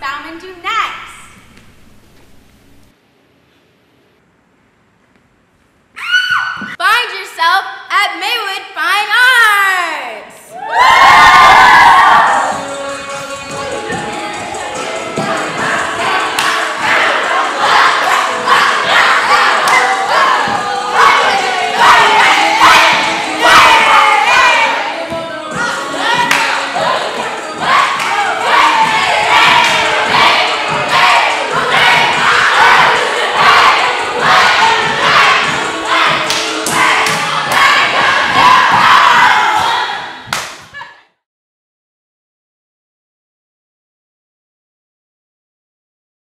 experiment you next.